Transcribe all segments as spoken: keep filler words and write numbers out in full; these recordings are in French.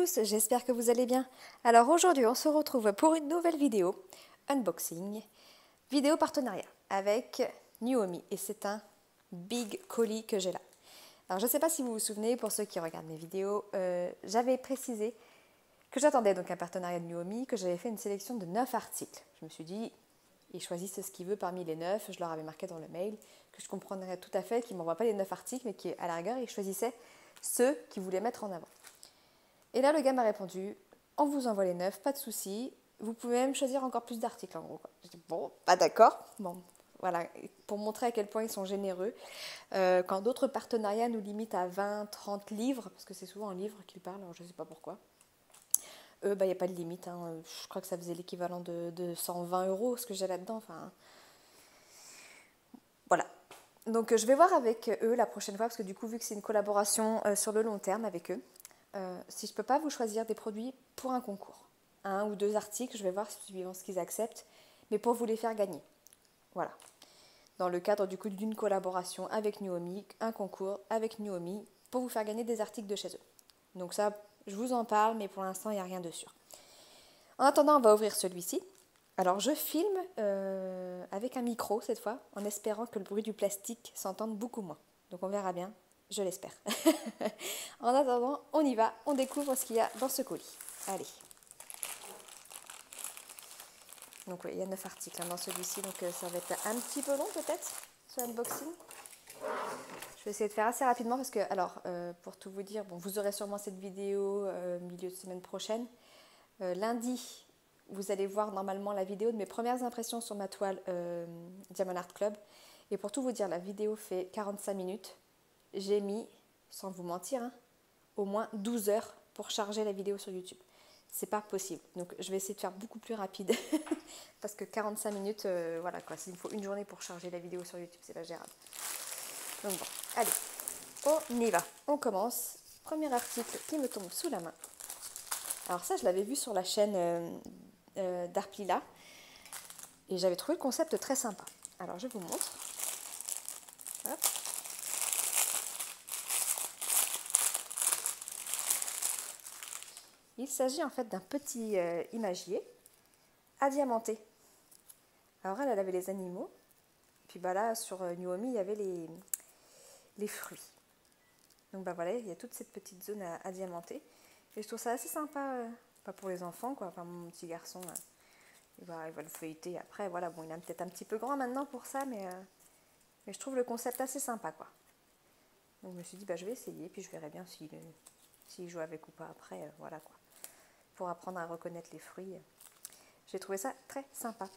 tous, j'espère que vous allez bien. Alors aujourd'hui on se retrouve pour une nouvelle vidéo unboxing, vidéo partenariat avec Newhomy, et c'est un big colis que j'ai là. Alors je ne sais pas si vous vous souvenez, pour ceux qui regardent mes vidéos, euh, j'avais précisé que j'attendais donc un partenariat de Newhomy, que j'avais fait une sélection de neuf articles. Je me suis dit, ils choisissent ce qu'ils veulent parmi les neuf, je leur avais marqué dans le mail que je comprendrais tout à fait qu'ils ne m'envoient pas les neuf articles, mais qu'à la rigueur ils choisissaient ceux qu'ils voulaient mettre en avant. Et là, le gars m'a répondu, on vous envoie les neuf, pas de souci, vous pouvez même choisir encore plus d'articles en gros. J'ai dit, bon, pas d'accord. Bon, voilà, pour montrer à quel point ils sont généreux. Euh, quand d'autres partenariats nous limitent à vingt, trente livres, parce que c'est souvent en livres qu'ils parlent, je ne sais pas pourquoi, eux, bah, il n'y a pas de limite. Hein. Je crois que ça faisait l'équivalent de, de cent vingt euros, ce que j'ai là-dedans. Enfin, voilà. Donc, je vais voir avec eux la prochaine fois, parce que du coup, vu que c'est une collaboration euh, sur le long terme avec eux, Euh, si je ne peux pas vous choisir des produits pour un concours, un ou deux articles, je vais voir suivant ce qu'ils acceptent, mais pour vous les faire gagner. Voilà. Dans le cadre du coup d'une collaboration avec Newhomy, un concours avec Newhomy, pour vous faire gagner des articles de chez eux. Donc ça, je vous en parle, mais pour l'instant, il n'y a rien de sûr. En attendant, on va ouvrir celui-ci. Alors je filme euh, avec un micro cette fois, en espérant que le bruit du plastique s'entende beaucoup moins. Donc on verra bien. Je l'espère. En attendant, on y va, on découvre ce qu'il y a dans ce colis. Allez. Donc oui, il y a neuf articles hein, dans celui-ci, donc euh, ça va être un petit peu long peut-être, ce unboxing. Je vais essayer de faire assez rapidement parce que, alors, euh, pour tout vous dire, bon, vous aurez sûrement cette vidéo euh, milieu de semaine prochaine. Euh, lundi, vous allez voir normalement la vidéo de mes premières impressions sur ma toile euh, Diamond Art Club. Et pour tout vous dire, la vidéo fait quarante-cinq minutes. J'ai mis, sans vous mentir, hein, au moins douze heures pour charger la vidéo sur YouTube. C'est pas possible. Donc je vais essayer de faire beaucoup plus rapide parce que quarante-cinq minutes, euh, voilà quoi. Il me faut une journée pour charger la vidéo sur YouTube, c'est pas gérable. Donc bon, allez, on y va. On commence. Premier article qui me tombe sous la main. Alors ça, je l'avais vu sur la chaîne euh, euh, d'Arplila et j'avais trouvé le concept très sympa. Alors je vous montre. Hop. Il s'agit en fait d'un petit euh, imagier adiamanté. Alors elle, elle avait les animaux. Puis bah là, sur euh, Newhomy, il y avait les, les fruits. Donc bah voilà, il y a toute cette petite zone à, à diamanter. Et je trouve ça assez sympa, euh, pas pour les enfants quoi. Enfin, mon petit garçon, euh, il, va, il va le feuilleter après. Voilà, bon, il est peut-être un petit peu grand maintenant pour ça, mais, euh, mais je trouve le concept assez sympa quoi. Donc je me suis dit, bah je vais essayer, puis je verrai bien s'il euh, s'il joue avec ou pas après. Euh, voilà quoi. Pour apprendre à reconnaître les fruits. J'ai trouvé ça très sympa.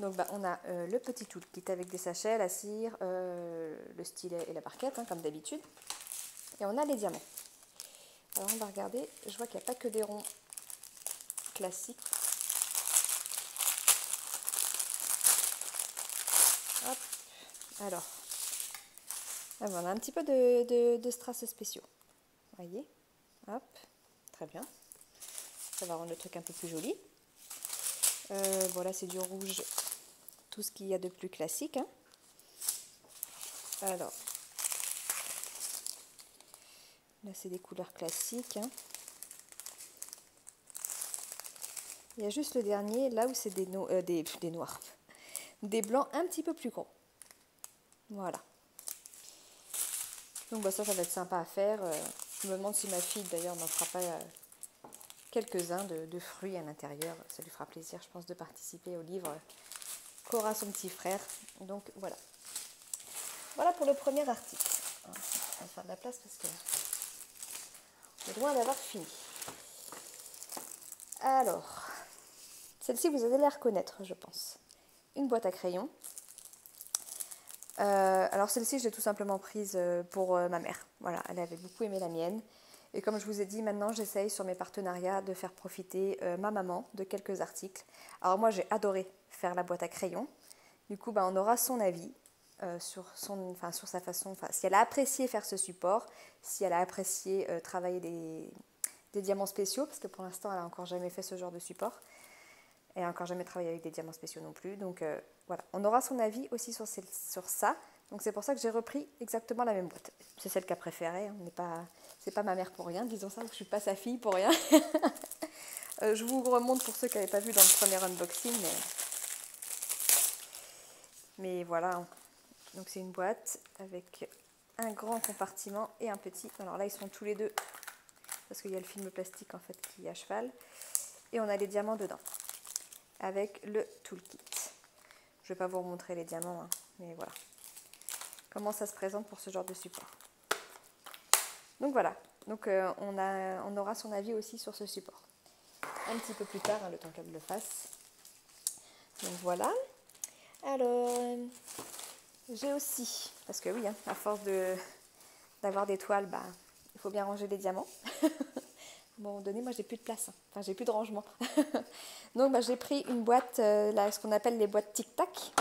Donc bah, on a euh, le petit toolkit avec des sachets, la cire, euh, le stylet et la barquette, hein, comme d'habitude. Et on a les diamants. Alors on va regarder, je vois qu'il n'y a pas que des ronds classiques. Hop. Alors, là, on a un petit peu de, de, de strass spéciaux. Voyez, hop, très bien. Ça va rendre le truc un peu plus joli. Euh, bon, là, c'est du rouge. Tout ce qu'il y a de plus classique. Hein. Alors. Là, c'est des couleurs classiques. Hein. Il y a juste le dernier, là où c'est des, no euh, des, des noirs. Des blancs un petit peu plus gros. Voilà. Donc, bah, ça, ça va être sympa à faire. Euh, je me demande si ma fille, d'ailleurs, n'en fera pas... Euh, quelques-uns de, de fruits à l'intérieur, ça lui fera plaisir je pense de participer au livre qu'aura son petit frère. Donc voilà, voilà pour le premier article. On va faire de la place parce que on est loin d'avoir fini. Alors celle-ci vous allez la reconnaître je pense, une boîte à crayons. Euh, alors celle-ci je l'ai tout simplement prise pour ma mère, voilà, elle avait beaucoup aimé la mienne. Et comme je vous ai dit, maintenant, j'essaye sur mes partenariats de faire profiter euh, ma maman de quelques articles. Alors moi, j'ai adoré faire la boîte à crayons. Du coup, bah, on aura son avis euh, sur, son, enfin, sur sa façon. Enfin, si elle a apprécié faire ce support, si elle a apprécié euh, travailler des, des diamants spéciaux, parce que pour l'instant, elle n'a encore jamais fait ce genre de support. Elle n'a encore jamais travaillé avec des diamants spéciaux non plus. Donc euh, voilà, on aura son avis aussi sur, ces, sur ça. Donc c'est pour ça que j'ai repris exactement la même boîte. C'est celle qu'a préférée, on n'est pas, c'est pas ma mère pour rien, disons ça, je ne suis pas sa fille pour rien. Je vous remonte pour ceux qui n'avaient pas vu dans le premier unboxing. Mais, mais voilà, donc c'est une boîte avec un grand compartiment et un petit. Alors là, ils sont tous les deux, parce qu'il y a le film plastique en fait qui est à cheval. Et on a les diamants dedans, avec le toolkit. Je ne vais pas vous remontrer les diamants, hein, mais voilà. Comment ça se présente pour ce genre de support. Donc voilà, donc, euh, on, a, on aura son avis aussi sur ce support. Un petit peu plus tard, hein, le temps qu'elle le fasse. Donc voilà. Alors, euh, j'ai aussi, parce que oui, hein, à force de d'avoir des toiles, bah, il faut bien ranger les diamants. À un moment donné, moi, j'ai plus de place. Hein. Enfin, j'ai plus de rangement. Donc, bah, j'ai pris une boîte, euh, là, ce qu'on appelle les boîtes Tic Tac.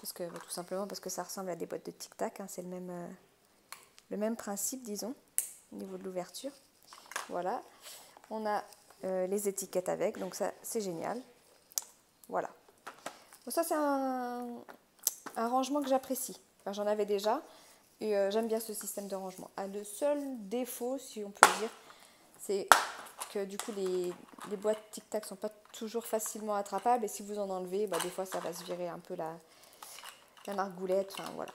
Parce que, tout simplement parce que ça ressemble à des boîtes de Tic Tac, hein, c'est le même, euh, le même principe, disons, au niveau de l'ouverture. Voilà, on a euh, les étiquettes avec, donc ça c'est génial. Voilà, bon, ça c'est un, un rangement que j'apprécie, enfin, j'en avais déjà et euh, j'aime bien ce système de rangement. Ah, le seul défaut, si on peut dire, c'est que du coup les, les boîtes Tic Tac sont pas toujours facilement attrapables et si vous en enlevez, bah, des fois ça va se virer un peu la... la margoulette, enfin voilà.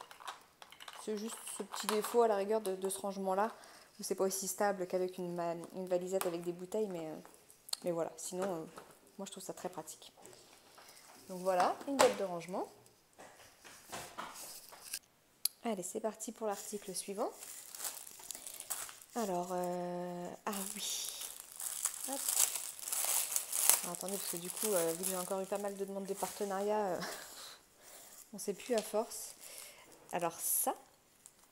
C'est juste ce petit défaut à la rigueur de, de ce rangement-là, où c'est pas aussi stable qu'avec une, une valisette avec des bouteilles, mais, mais voilà. Sinon, euh, moi je trouve ça très pratique. Donc voilà, une boîte de rangement. Allez, c'est parti pour l'article suivant. Alors, euh, ah oui. Hop. Alors, attendez, parce que du coup, euh, vu que j'ai encore eu pas mal de demandes de partenariat... Euh... on ne sait plus à force. Alors ça,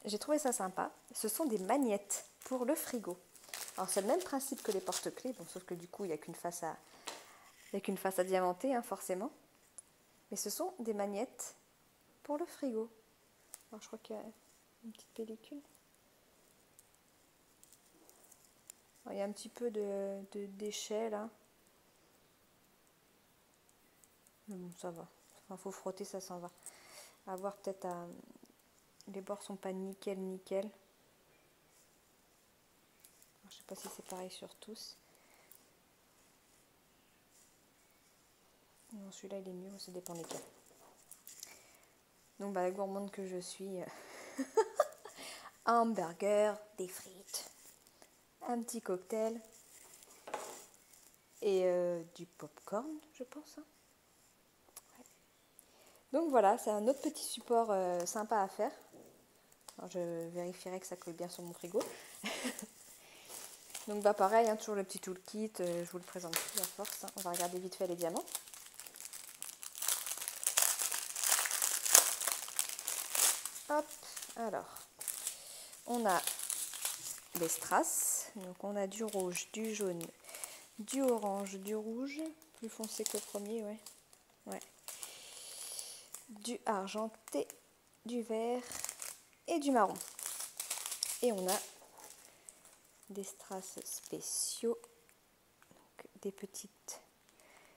j'ai trouvé ça sympa. Ce sont des magnettes pour le frigo. Alors c'est le même principe que les porte-clés, bon, sauf que du coup, il n'y a qu'une face à, il n'y a qu'une face à diamanter, hein, forcément. Mais ce sont des magnettes pour le frigo. Alors je crois qu'il y a une petite pellicule. Alors, il y a un petit peu de, de déchets là. Mais bon, ça va. Il faut frotter, ça s'en va. À voir peut-être à... les bords sont pas nickel nickel. Je sais pas si c'est pareil sur tous. Non, celui-là il est mieux, ça dépend lesquels. Donc bah la gourmande que je suis, un hamburger, des frites, un petit cocktail et euh, du popcorn, je pense. Hein. Donc voilà, c'est un autre petit support euh, sympa à faire. Alors, je vérifierai que ça colle bien sur mon frigo. Donc bah pareil, hein, toujours le petit toolkit, euh, je vous le présente plus à force. Hein. On va regarder vite fait les diamants. Hop, alors, on a les strass. Donc on a du rouge, du jaune, du orange, du rouge. Plus foncé que le premier, ouais. Ouais. Du argenté, du vert et du marron. Et on a des strass spéciaux, donc des petites,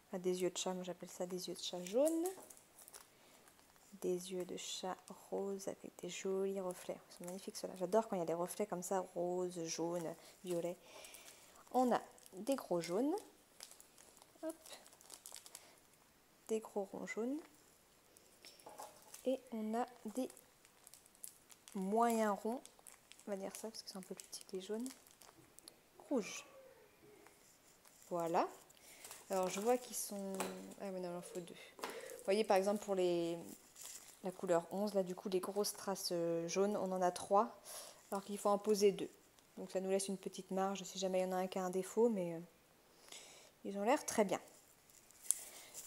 enfin des yeux de chat, moi j'appelle ça des yeux de chat jaune, des yeux de chat rose avec des jolis reflets. C'est magnifique cela. J'adore quand il y a des reflets comme ça, rose, jaune, violet. On a des gros jaunes, hop, des gros ronds jaunes. Et on a des moyens ronds, on va dire ça parce que c'est un peu plus petit que les jaunes, rouges. Voilà. Alors je vois qu'ils sont... Ah oui, non, il en faut deux. Vous voyez par exemple pour les la couleur onze, là du coup les grosses traces jaunes, on en a trois, alors qu'il faut en poser deux. Donc ça nous laisse une petite marge si jamais il y en a un qui a un défaut, mais ils ont l'air très bien.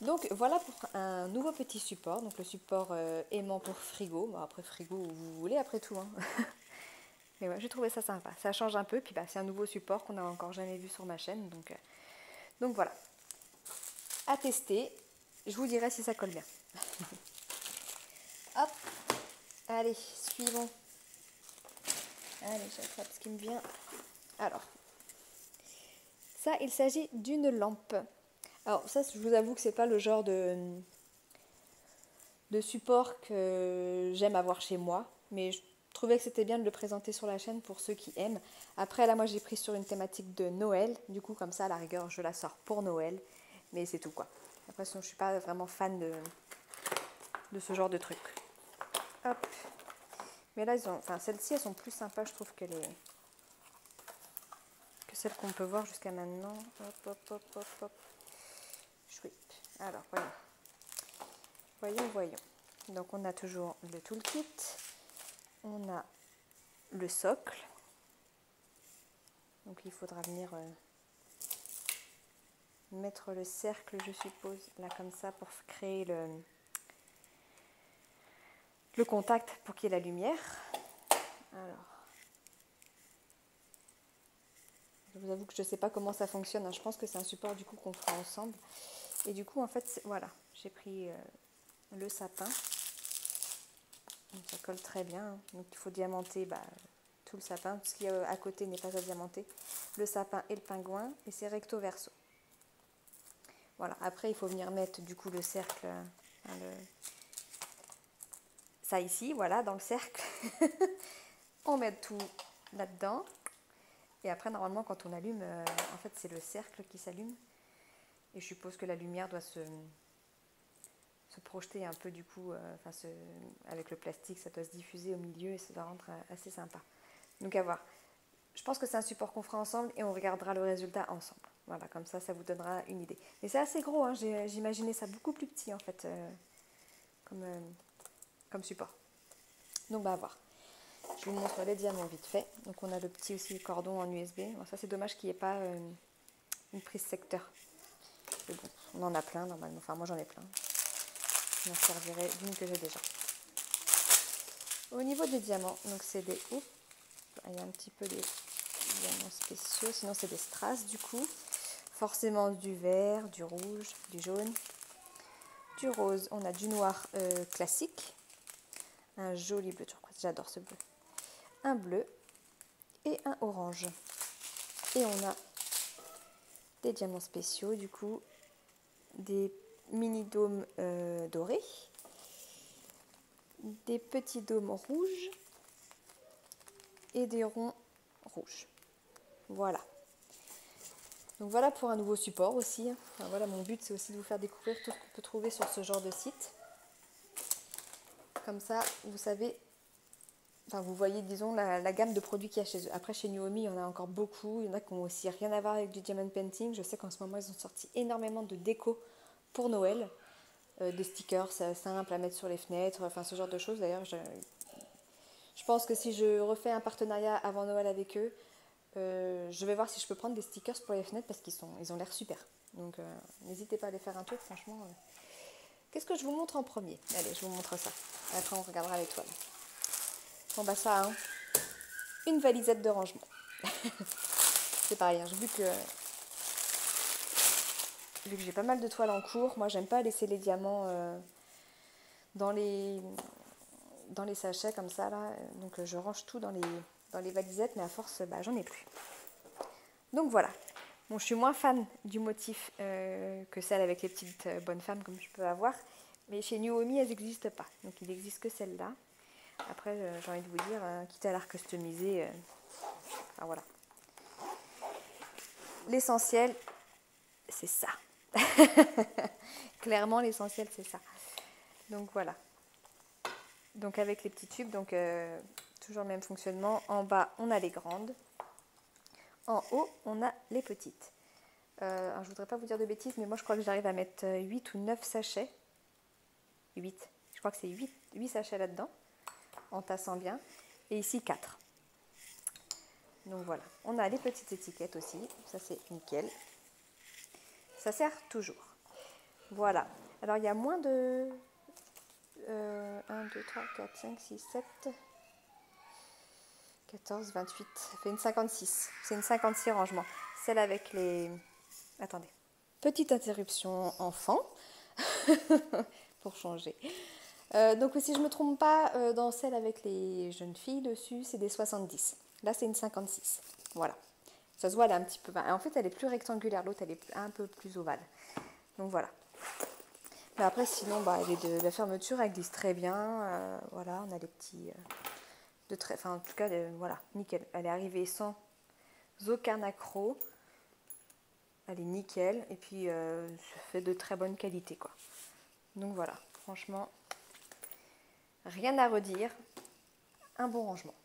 Donc voilà pour un nouveau petit support, donc le support euh, aimant pour frigo, bon, après frigo où vous voulez, après tout. Hein. Mais ouais, j'ai trouvé ça sympa, ça change un peu, puis bah, c'est un nouveau support qu'on n'a encore jamais vu sur ma chaîne, donc, euh, donc voilà. À tester, je vous dirai si ça colle bien. Hop, allez, suivons. Allez, j'attrape ce qui me vient. Alors, ça il s'agit d'une lampe. Alors ça, je vous avoue que c'est pas le genre de, de support que j'aime avoir chez moi, mais je trouvais que c'était bien de le présenter sur la chaîne pour ceux qui aiment. Après là moi j'ai pris sur une thématique de Noël, du coup comme ça à la rigueur je la sors pour Noël, mais c'est tout quoi. Après sinon je suis pas vraiment fan de, de ce genre de truc. Hop. Mais là ils ont, enfin celles-ci elles sont plus sympas je trouve que les que celles qu'on peut voir jusqu'à maintenant. Hop hop hop hop hop. Chouip. Alors voyons. Voyons, voyons. Donc on a toujours le toolkit, on a le socle, donc il faudra venir euh, mettre le cercle je suppose là comme ça pour créer le, le contact pour qu'il y ait la lumière. Alors, je vous avoue que je ne sais pas comment ça fonctionne, hein. Je pense que c'est un support du coup qu'on fera ensemble. Et du coup en fait voilà, j'ai pris... Euh, le sapin, donc ça colle très bien, donc il faut diamanter bah, tout le sapin, ce qui est à côté n'est pas à diamanter, le sapin et le pingouin, et c'est recto verso. Voilà, après il faut venir mettre du coup le cercle, hein, le... ça ici, voilà, dans le cercle, on met tout là-dedans, et après normalement quand on allume, euh, en fait c'est le cercle qui s'allume, et je suppose que la lumière doit se... se projeter un peu du coup, euh, enfin ce, avec le plastique, ça doit se diffuser au milieu et ça doit rendre assez sympa. Donc à voir. Je pense que c'est un support qu'on fera ensemble et on regardera le résultat ensemble. Voilà, comme ça, ça vous donnera une idée. Mais c'est assez gros, hein, j'imaginais ça beaucoup plus petit en fait, euh, comme, euh, comme support. Donc bah à voir. Je vous montre les diamants vite fait. Donc on a le petit aussi cordon en U S B. Bon, ça c'est dommage qu'il n'y ait pas euh, une prise secteur. Mais bon, on en a plein normalement, enfin moi j'en ai plein. Je m'en servirai d'une que j'ai déjà. Au niveau des diamants, donc c'est des houppes. Il y a un petit peu des diamants spéciaux, sinon c'est des strass du coup. Forcément du vert, du rouge, du jaune, du rose. On a du noir euh, classique. Un joli bleu turquoise, j'adore ce bleu. Un bleu et un orange. Et on a des diamants spéciaux du coup, des mini dômes euh, dorés, des petits dômes rouges et des ronds rouges. Voilà. Donc voilà pour un nouveau support aussi. Enfin, voilà, mon but c'est aussi de vous faire découvrir tout ce qu'on peut trouver sur ce genre de site. Comme ça, vous savez, enfin vous voyez disons la, la gamme de produits qu'il y a chez eux. Après chez Newhomy, il y en a encore beaucoup. Il y en a qui n'ont aussi rien à voir avec du diamond painting. Je sais qu'en ce moment, ils ont sorti énormément de déco pour Noël, euh, des stickers simples à mettre sur les fenêtres, enfin ce genre de choses. D'ailleurs, je, je pense que si je refais un partenariat avant Noël avec eux, euh, je vais voir si je peux prendre des stickers pour les fenêtres parce qu'ils sont, ils ont l'air super. Donc euh, n'hésitez pas à aller faire un tour, franchement. Euh... Qu'est-ce que je vous montre en premier? Allez, je vous montre ça. Après, on regardera l'étoile. Bon, bah ça, hein. Une valisette de rangement. C'est pareil, hein, j'ai vu que... Vu que j'ai pas mal de toiles en cours, moi j'aime pas laisser les diamants euh, dans, les, dans les sachets comme ça là, donc euh, je range tout dans les, dans les valisettes, mais à force bah, j'en ai plus. Donc voilà, bon, je suis moins fan du motif euh, que celle avec les petites euh, bonnes femmes comme je peux avoir, mais chez Newhomy elles n'existent pas, donc il n'existe que celle-là. Après euh, j'ai envie de vous dire, euh, quitte à la recustomiser, euh, enfin voilà. L'essentiel c'est ça. Clairement l'essentiel c'est ça, donc voilà, donc avec les petits tubes, donc euh, toujours le même fonctionnement. En bas on a les grandes, en haut on a les petites. euh, alors, je voudrais pas vous dire de bêtises, mais moi je crois que j'arrive à mettre huit ou neuf sachets, huit, je crois que c'est huit, huit sachets là dedans en tassant bien, et ici quatre. Donc voilà, on a les petites étiquettes aussi, ça c'est nickel. Ça sert toujours. Voilà. Alors, il y a moins de... Euh, un, deux, trois, quatre, cinq, six, sept, quatorze, vingt-huit. Ça fait une cinquante-six. C'est une cinquante-six rangements. Celle avec les... Attendez. Petite interruption enfant. Pour changer. Euh, donc, si je ne me trompe pas, euh, dans celle avec les jeunes filles dessus, c'est des soixante-dix. Là, c'est une cinquante-six. Voilà. Ça se voit, elle est un petit peu... En fait, elle est plus rectangulaire. L'autre, elle est un peu plus ovale. Donc, voilà. Mais après, sinon, bah, elle est de la fermeture, elle glisse très bien. Euh, voilà, on a des petits... Euh, de très, enfin, en tout cas, euh, voilà, nickel. Elle est arrivée sans aucun accroc. Elle est nickel. Et puis, euh, ça fait de très bonne qualité, quoi. Donc voilà, franchement, rien à redire. Un bon rangement.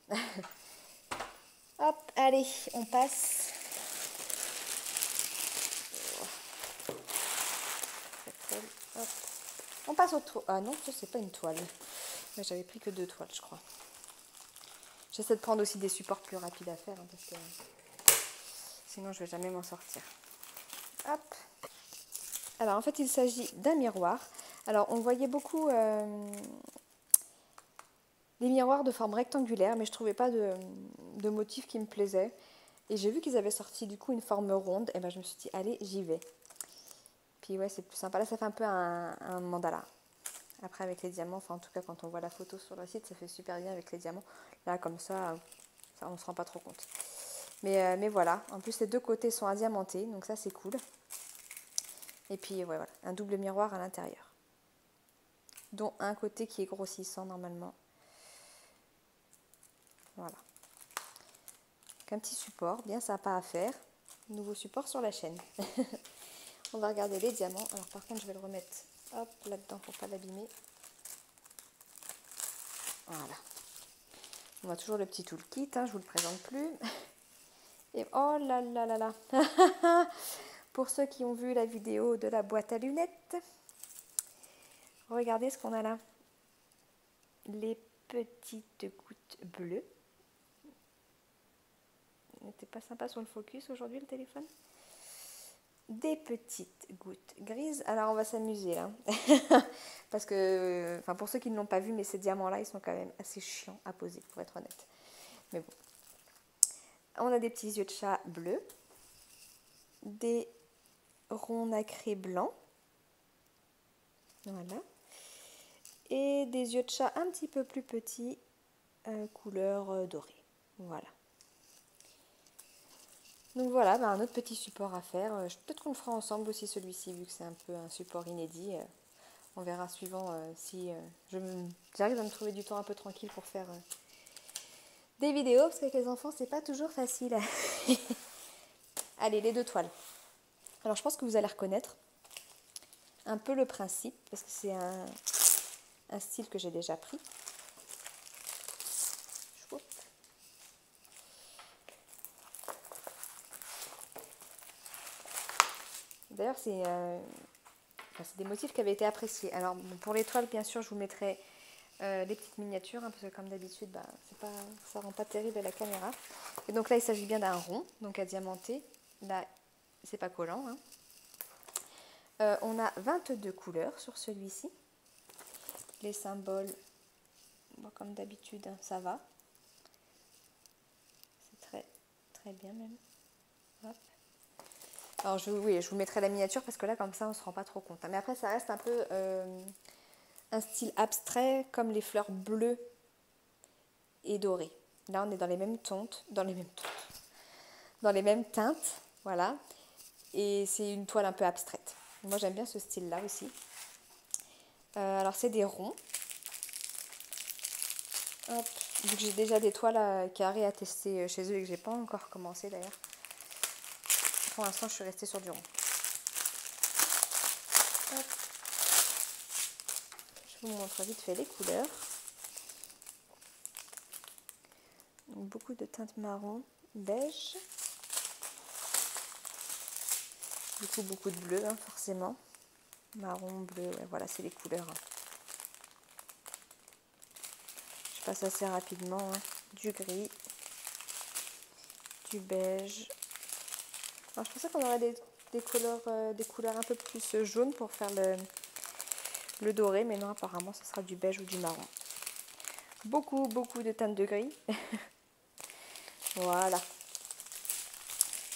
Hop, allez, on passe. Hop. On passe au toile. Ah non, ça c'est pas une toile. Mais j'avais pris que deux toiles, je crois. J'essaie de prendre aussi des supports plus rapides à faire, hein, parce que sinon je vais jamais m'en sortir. Hop. Alors en fait, il s'agit d'un miroir. Alors on voyait beaucoup euh, les miroirs de forme rectangulaire, mais je trouvais pas de, de motif qui me plaisait. Et j'ai vu qu'ils avaient sorti du coup une forme ronde. Et ben je me suis dit, allez, j'y vais. Puis ouais, c'est plus sympa. Là, ça fait un peu un, un mandala. Après, avec les diamants, enfin en tout cas, quand on voit la photo sur le site, ça fait super bien avec les diamants. Là, comme ça, ça on se rend pas trop compte. Mais, euh, mais voilà. En plus, les deux côtés sont indiamantés, donc ça, c'est cool. Et puis, ouais, voilà. Un double miroir à l'intérieur. Dont un côté qui est grossissant, normalement. Voilà. Donc, un petit support, bien sympa à faire. Nouveau support sur la chaîne. On va regarder les diamants. Alors par contre, je vais le remettre hop là-dedans pour pas l'abîmer. Voilà. On a toujours le petit toolkit, hein, je vous le présente plus. Et oh là là là là. Pour ceux qui ont vu la vidéo de la boîte à lunettes, regardez ce qu'on a là. Les petites gouttes bleues. N'était pas sympa sur le focus aujourd'hui le téléphone. Des petites gouttes grises. Alors on va s'amuser là, parce que, enfin pour ceux qui ne l'ont pas vu, mais ces diamants là, ils sont quand même assez chiants à poser, pour être honnête. Mais bon, on a des petits yeux de chat bleus, des ronds nacrés blancs, voilà, et des yeux de chat un petit peu plus petits, euh, couleur dorée, voilà. Donc voilà, bah un autre petit support à faire. Peut-être qu'on le fera ensemble aussi celui-ci, vu que c'est un peu un support inédit. On verra suivant euh, si euh, je me... j'arrive à me trouver du temps un peu tranquille pour faire euh, des vidéos, parce qu'avec les enfants, c'est pas toujours facile. Allez, les deux toiles. Alors je pense que vous allez reconnaître un peu le principe, parce que c'est un, un style que j'ai déjà pris. D'ailleurs, c'est euh, enfin, des motifs qui avaient été appréciés. Alors, pour les toiles, bien sûr, je vous mettrai euh, les petites miniatures, hein, parce que comme d'habitude, bah, c'est pas, ça rend pas terrible à la caméra. Et donc là, il s'agit bien d'un rond, donc à diamanter. Là, c'est pas collant. Hein. Euh, on a vingt-deux couleurs sur celui-ci. Les symboles, bon, comme d'habitude, hein, ça va. C'est très, très bien même. Hop. Alors je, oui, je vous mettrai la miniature parce que là, comme ça, on ne se rend pas trop compte. Mais après, ça reste un peu euh, un style abstrait, comme les fleurs bleues et dorées. Là, on est dans les mêmes tontes, dans les mêmes tontes, dans les mêmes teintes, voilà. Et c'est une toile un peu abstraite. Moi, j'aime bien ce style-là aussi. Euh, alors, c'est des ronds. Hop. Vu que j'ai déjà des toiles carrées à tester chez eux et que j'ai pas encore commencé d'ailleurs. Pour l'instant, je suis restée sur du rond. Hop. Je vous montre vite fait les couleurs. Donc, beaucoup de teintes marron, beige. Du coup, beaucoup de bleu, hein, forcément. Marron, bleu, ouais, voilà, c'est les couleurs. Je passe assez rapidement. Hein. Du gris, du beige. Alors, je pensais qu'on aurait des, des, couleurs, euh, des couleurs un peu plus jaunes pour faire le, le doré, mais non, apparemment, ce sera du beige ou du marron. Beaucoup, beaucoup de teintes de gris. Voilà.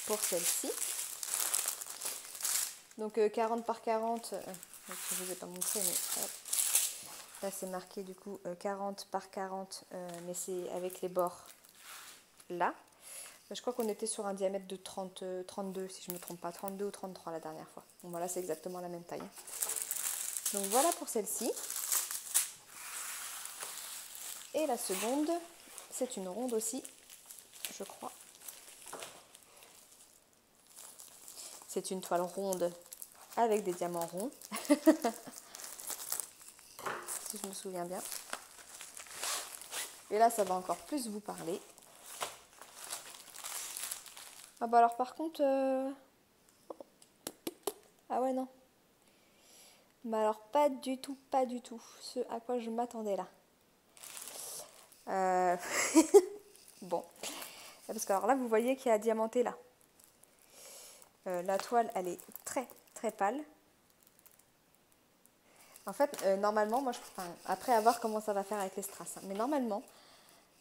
Pour celle-ci. Donc, euh, quarante par quarante. Euh, je ne vous ai pas montré, mais hop. Là, c'est marqué du coup euh, quarante par quarante, euh, mais c'est avec les bords là. Je crois qu'on était sur un diamètre de trente, trente-deux, si je ne me trompe pas, trente-deux ou trente-trois la dernière fois. Bon, voilà, c'est exactement la même taille. Donc voilà pour celle-ci. Et la seconde, c'est une ronde aussi, je crois. C'est une toile ronde avec des diamants ronds, si je me souviens bien. Et là, ça va encore plus vous parler. Ah bah alors par contre... Euh... Ah ouais, non. Bah alors pas du tout, pas du tout ce à quoi je m'attendais là. Euh... bon. Parce que alors là, vous voyez qu'il y a diamanté là. Euh, la toile, elle est très, très pâle. En fait, euh, normalement, moi, je, enfin, après à voir comment ça va faire avec les strass, hein, mais normalement,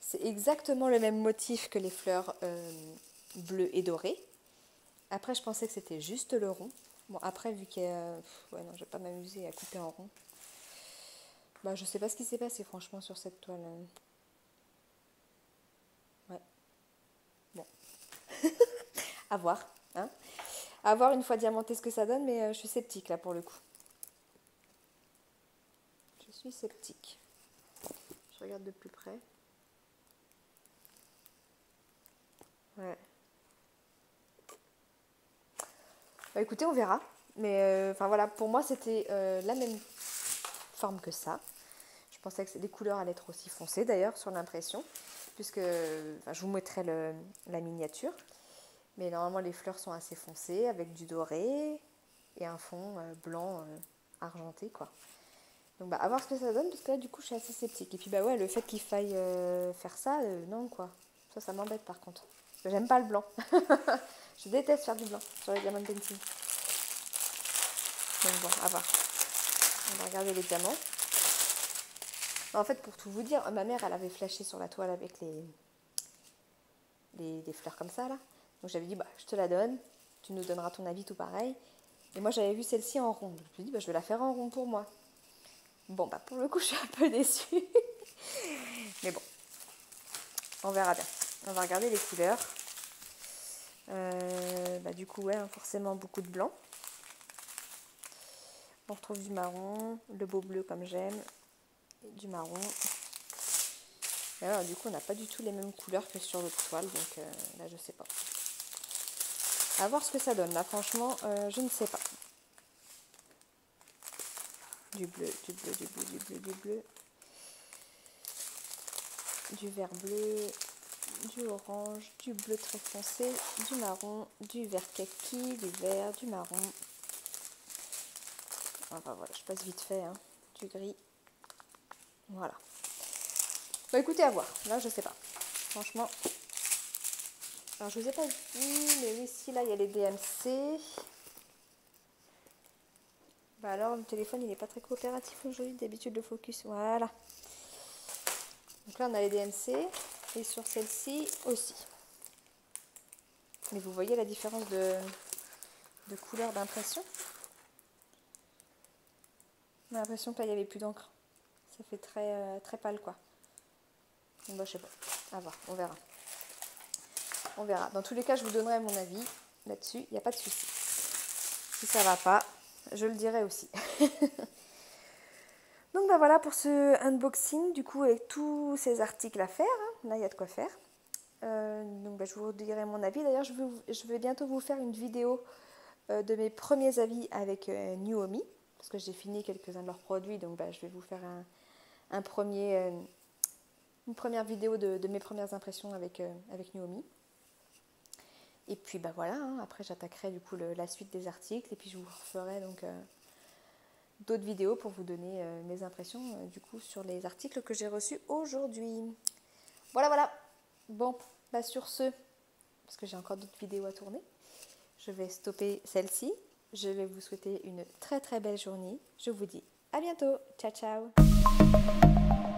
c'est exactement le même motif que les fleurs euh, bleues et dorées. Après, je pensais que c'était juste le rond. Bon, après, vu que... Euh, ouais, non, je vais pas m'amuser à couper en rond. Bah, je sais pas ce qui s'est passé, franchement, sur cette toile. Euh... Ouais. Bon. À voir, hein. À voir une fois diamanté ce que ça donne, mais euh, je suis sceptique, là, pour le coup. Je suis sceptique. Je regarde de plus près. Ouais. Bah écoutez, on verra. Mais enfin euh, voilà, pour moi c'était euh, la même forme que ça. Je pensais que les couleurs allaient être aussi foncées d'ailleurs sur l'impression, puisque je vous mettrai le, la miniature. Mais normalement les fleurs sont assez foncées avec du doré et un fond euh, blanc euh, argenté quoi. Donc bah à voir ce que ça donne, parce que là du coup je suis assez sceptique. Et puis bah ouais, le fait qu'il faille euh, faire ça, euh, non quoi. Ça, ça m'embête par contre. J'aime pas le blanc. Je déteste faire du blanc sur les diamants de pencil. Donc bon, à voir. On va regarder les diamants. En fait, pour tout vous dire, ma mère, elle avait flashé sur la toile avec les, les, les fleurs comme ça là. Donc j'avais dit, bah je te la donne, tu nous donneras ton avis tout pareil. Et moi j'avais vu celle-ci en rond. Je me suis dit, bah je vais la faire en rond pour moi. Bon, bah pour le coup, je suis un peu déçue. Mais bon, on verra bien. On va regarder les couleurs. Euh, bah du coup, ouais, forcément beaucoup de blanc. On retrouve du marron, le beau bleu comme j'aime, du marron. Et alors, du coup, on n'a pas du tout les mêmes couleurs que sur l'autre toile. Donc euh, là, je sais pas. À voir ce que ça donne. Là, franchement, euh, je ne sais pas. Du bleu, du bleu, du bleu, du bleu, du bleu, du vert bleu, du orange, du bleu très foncé, du marron, du vert kaki, du vert, du marron. Enfin voilà, je passe vite fait, hein. Du gris. Voilà. Bah écoutez, à voir. Là, je sais pas. Franchement. Alors, je vous ai pas dit, mais oui, si là, il y a les D M C. Bah alors, le téléphone, il n'est pas très coopératif aujourd'hui. D'habitude, le focus, voilà. Donc là, on a les D M C. Et sur celle-ci aussi. Mais vous voyez la différence de, de couleur d'impression. On a l'impression que là, il n'y avait plus d'encre. Ça fait très, euh, très pâle, quoi. Bon, bah, je sais pas. À voir, on verra. On verra. Dans tous les cas, je vous donnerai mon avis là-dessus. Il n'y a pas de souci. Si ça ne va pas... je le dirai aussi. Donc bah voilà pour ce unboxing du coup avec tous ces articles à faire. Là il y a de quoi faire. Euh, donc bah, je vous dirai mon avis. D'ailleurs je, je vais bientôt vous faire une vidéo euh, de mes premiers avis avec euh, Newhomy, parce que j'ai fini quelques-uns de leurs produits. Donc bah, je vais vous faire un, un premier, euh, une première vidéo de, de mes premières impressions avec, euh, avec Newhomy. Et puis bah voilà, hein, après j'attaquerai du coup le, la suite des articles et puis je vous referai donc euh, d'autres vidéos pour vous donner euh, mes impressions euh, du coup sur les articles que j'ai reçus aujourd'hui. Voilà voilà. Bon, bah sur ce, parce que j'ai encore d'autres vidéos à tourner, je vais stopper celle-ci. Je vais vous souhaiter une très très belle journée. Je vous dis à bientôt. Ciao ciao.